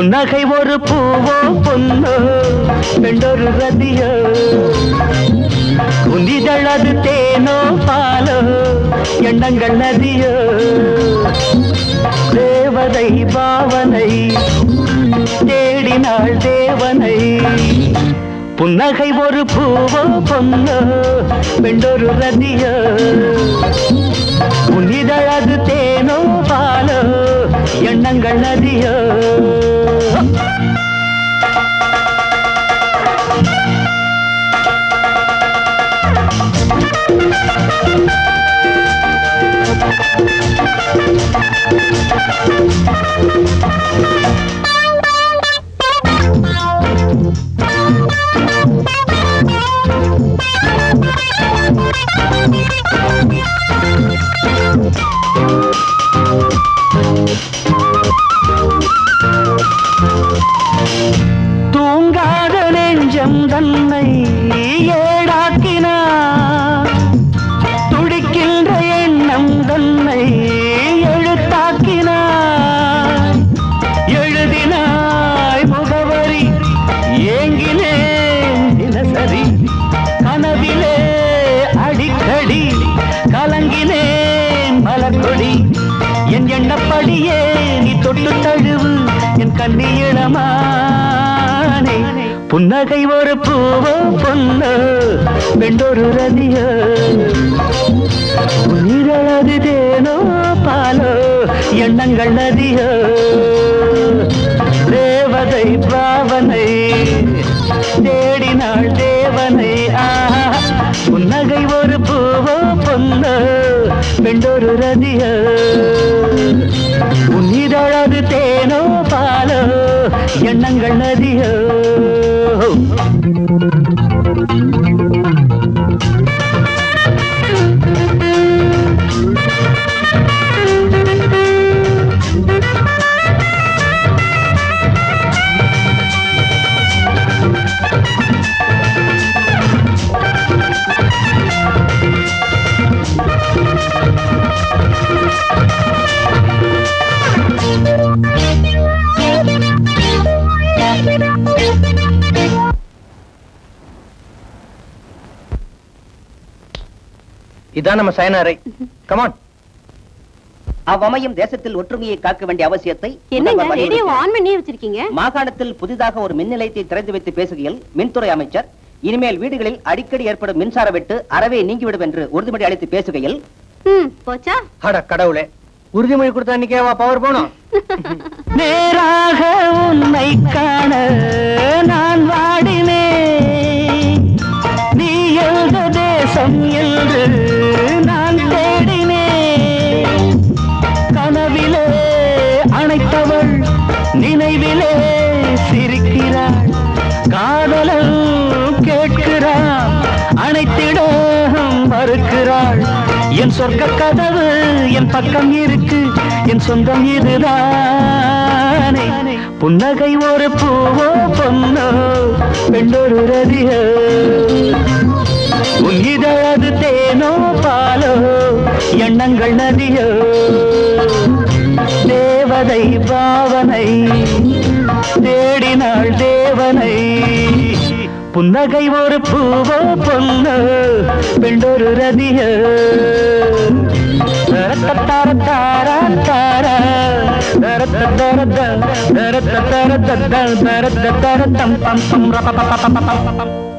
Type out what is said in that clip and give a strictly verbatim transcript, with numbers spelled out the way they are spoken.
புன்னகை ஒரு பூவோ பொன்னோ பெண்டொரு ரதியோ உன்னிதழது தேனோ பாலோ எண்ணங்கள் நதியோ தேவதை பாவனை தேடினாள் தேவனை புன்னகை ஒரு பூவோ பொன்னோ பெண்டொரு ரதியோ உன்னிதழது தேனோ பாலோ எண்ணங்கள் நதியோ எண்ணப்படியே நீ தொட்டு தழுவு என் கண்ணியிடமானே புன்னகை ஒரு பூவோ பொன்னோ பெண்டொரு ரதியோ உயிரது தேனோ பாலோ எண்ணங்கள் நதியோ தேவதை பாவனை தேடினாள் தேவனை ஆஹா புன்னகை ஒரு பூவோ பொன்னோ பெண்டொரு ரதியோ உன்னிதழது தேனோ பாலோ எண்ணங்கள் நதியோ இதான் நம்ம சயனரை. Come on. அவமையும் தேசத்தில் ஒற்றுமையை காக்க வேண்டிய அவசியத்தை மாகாணத்தில் புதிதாக ஒரு மின் நிலையத்தை திறந்து வைத்து பேசுகையில் மின்துறை அமைச்சர் இனிமேல் வீடுகளில் அடிக்கடி ஏற்படும் மின்சார வெட்டு அறவே நீங்கிவிடும் என்று உறுதிமொழி அளித்து பேசுகையில் கடவுளே உறுதிமொழி கொடுத்தா பவர் போனோம் நேராக உன்னை காண நான் வாடினே நீ எழுத தேசம் என்று நினைவிலே சிரிக்கிறாள் காதலன் கேட்கிறாள் அனைத்திடம் மறுக்கிறாள் என் சொர்க்க கதவு என் பக்கம் இருக்கு என் சொந்தம் இதுதானே புன்னகை ஒரு பூவோ பொன்னோ பெண்டொரு ரதியோ உன்னிதழது தேனோ பாலோ எண்ணங்கள் நதியோ தேவதை பாவனை தேடினாள் தேவனை புன்னகை ஒரு பூவோ பொன்னோ பெண்டொரு ரதியோ தர தார தார தர தர தர